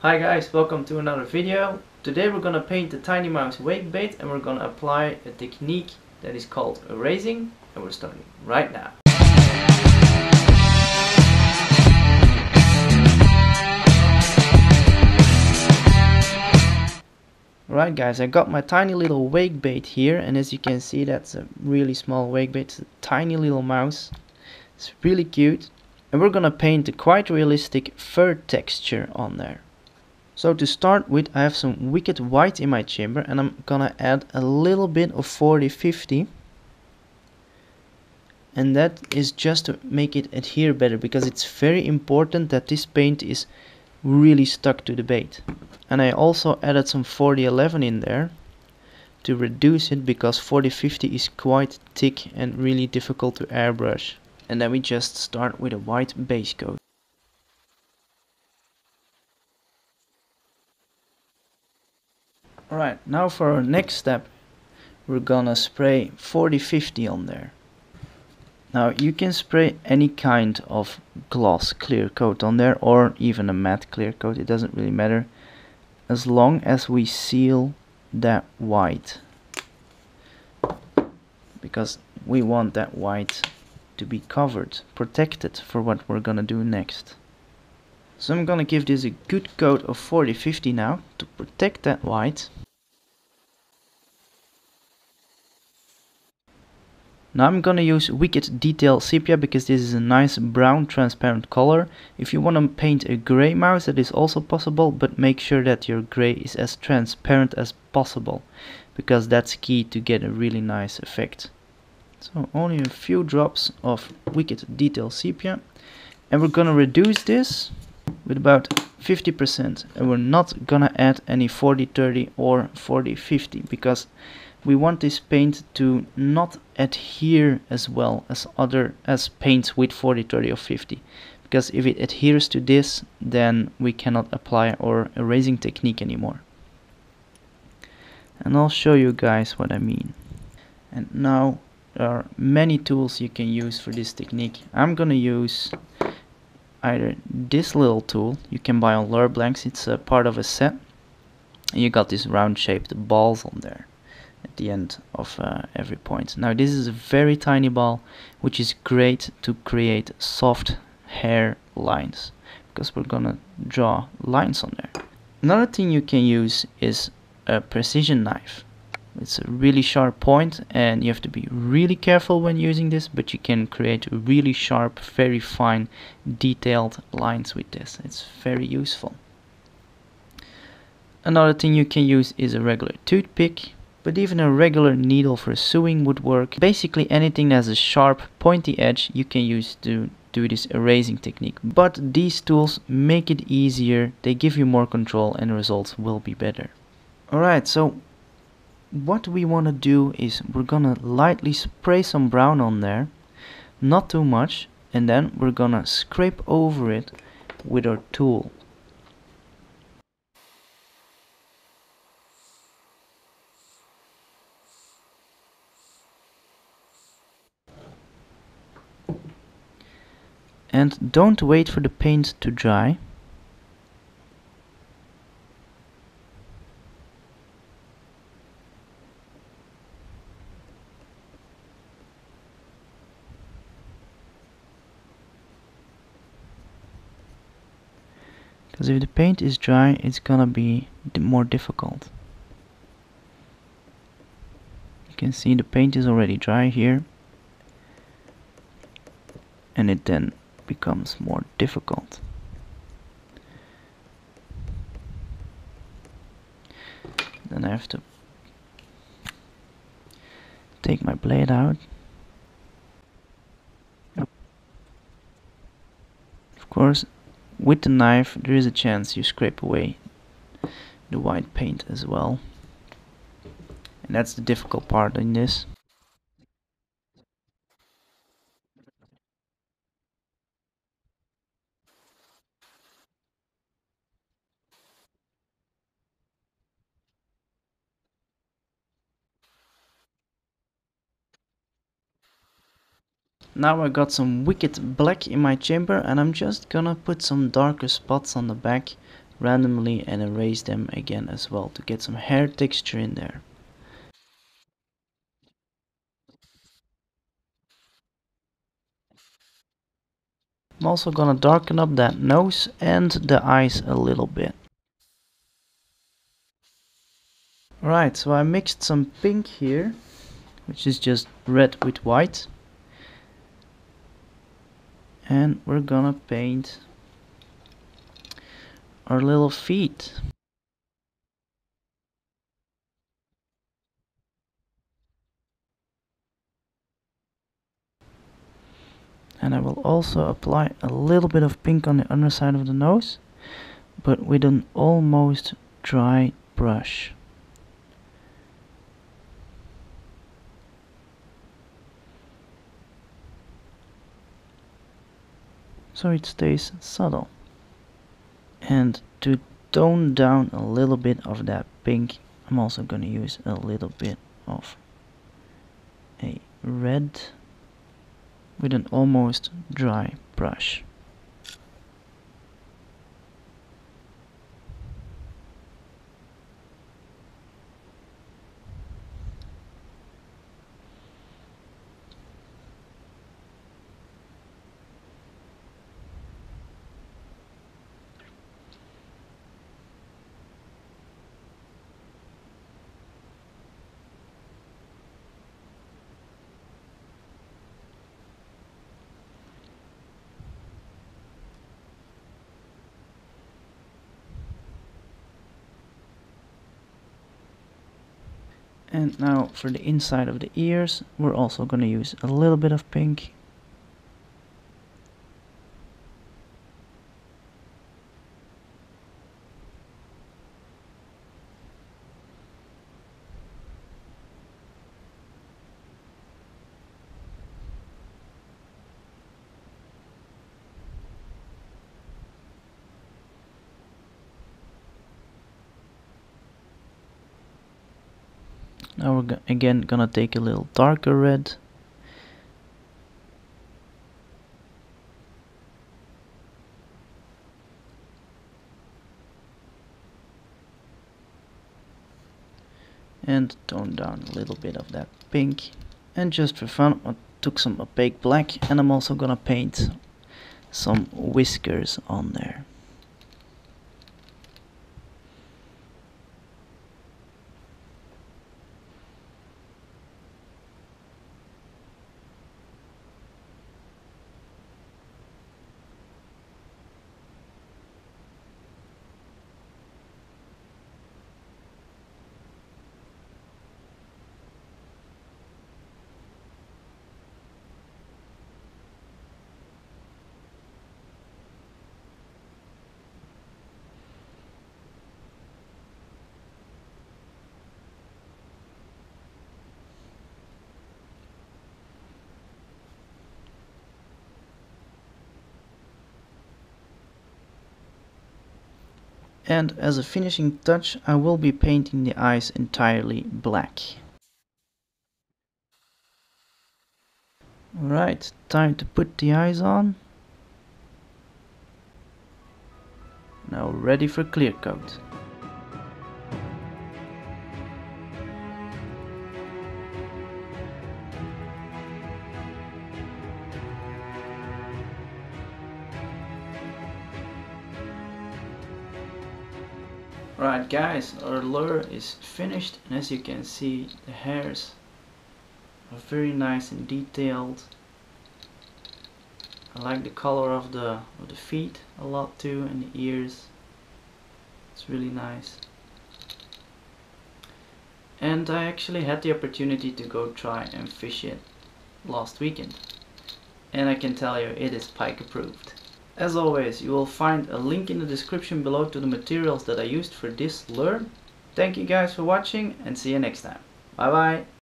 Hi guys, welcome to another video. Today we're gonna paint the tiny mouse wake bait and we're gonna apply a technique that is called erasing, and we're starting right now. Alright guys, I got my tiny little wake bait here, and as you can see that's a really small wake bait. It's a tiny little mouse. It's really cute. And we're gonna paint a quite realistic fur texture on there. So to start with, I have some Wicked White in my chamber and I'm gonna add a little bit of 40-50, and that is just to make it adhere better, because it's very important that this paint is really stuck to the bait. And I also added some 40-11 in there to reduce it, because 40-50 is quite thick and really difficult to airbrush. And then we just start with a white base coat. Alright, now for our next step, we're gonna spray 40-50 on there. Now you can spray any kind of gloss clear coat on there, or even a matte clear coat, it doesn't really matter, as long as we seal that white. Because we want that white to be covered, protected for what we're gonna do next. So I'm gonna give this a good coat of 40-50 now to protect that white. Now I'm gonna use Wicked Detail Sepia, because this is a nice brown transparent color. If you wanna paint a grey mouse, that is also possible, but make sure that your grey is as transparent as possible, because that's key to get a really nice effect. So only a few drops of Wicked Detail Sepia, and we're gonna reduce this with about 50%, and we're not gonna add any 40-30 or 40-50, because we want this paint to not adhere as well as paints with 40-30 or 50, because if it adheres to this, then we cannot apply our erasing technique anymore. And I'll show you guys what I mean. And now there are many tools you can use for this technique. I'm gonna use either this little tool you can buy on Lureblanks, it's a part of a set, and you got these round shaped balls on there at the end of every point. Now this is a very tiny ball, which is great to create soft hair lines, because we're gonna draw lines on there. Another thing you can use is a precision knife. It's a really sharp point and you have to be really careful when using this, but you can create really sharp, very fine, detailed lines with this. It's very useful. Another thing you can use is a regular toothpick, but even a regular needle for sewing would work. Basically anything that has a sharp, pointy edge you can use to do this erasing technique. But these tools make it easier, they give you more control, and the results will be better. Alright, so what we want to do is we're gonna lightly spray some brown on there, not too much, and then we're gonna scrape over it with our tool. And don't wait for the paint to dry. Because if the paint is dry, it's gonna be more difficult. You can see the paint is already dry here, and it then becomes more difficult. Then I have to take my blade out. Of course, with the knife, there is a chance you scrape away the white paint as well. And that's the difficult part in this. Now I got some Wicked Black in my chamber, and I'm just gonna put some darker spots on the back randomly and erase them again as well to get some hair texture in there. I'm also gonna darken up that nose and the eyes a little bit. Alright, so I mixed some pink here, which is just red with white. And we're gonna paint our little feet. And I will also apply a little bit of pink on the underside of the nose, but with an almost dry brush. So it stays subtle. And to tone down a little bit of that pink, I'm also going to use a little bit of a red with an almost dry brush. And now for the inside of the ears, we're also going to use a little bit of pink. Now we're again gonna take a little darker red. And tone down a little bit of that pink. And just for fun, I took some opaque black and I'm also gonna paint some whiskers on there. And as a finishing touch, I will be painting the eyes entirely black. Alright, time to put the eyes on. Now ready for clear coat. Alright guys, our lure is finished, and as you can see, the hairs are very nice and detailed. I like the color of the feet a lot too, and the ears. It's really nice. And I actually had the opportunity to go try and fish it last weekend. And I can tell you, it is pike approved. As always, you will find a link in the description below to the materials that I used for this lure. Thank you guys for watching and see you next time. Bye bye!